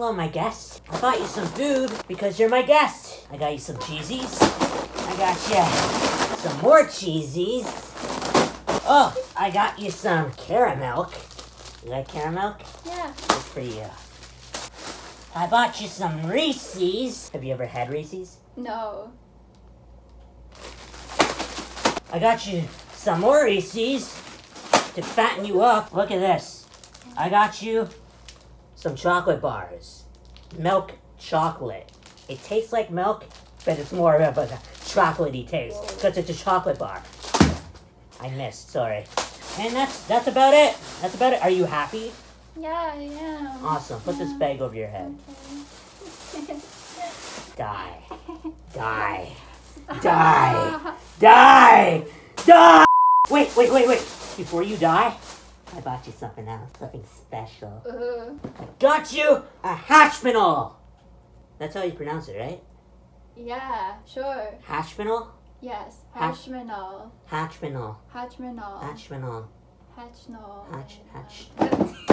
Hello, my guest. I bought you some food because you're my guest. I got you some Cheezies. I got you some more Cheezies. Oh, I got you some caramel. You like caramel? Yeah. Good for you. I bought you some Reese's. Have you ever had Reese's? No. I got you some more Reese's to fatten you up. Look at this. I got you some chocolate bars. Milk chocolate. It tastes like milk, but it's more of a chocolatey taste. Whoa. Because it's a chocolate bar. I missed, sorry. And that's about it. That's about it. Are you happy? Yeah, I am. Awesome. Put this bag over your head. Okay. Die. Die. Die. Die. Die. Wait, wait, wait, wait. Before you die, I bought you something else. Something special. I got you a Hatchmanol. That's how you pronounce it, right? Yeah, sure. Hatchmanol? Yes, Hatchmanol. Hatchmanol. Hatchmanol. Hatchmanol. Hatchmanol. Hatch.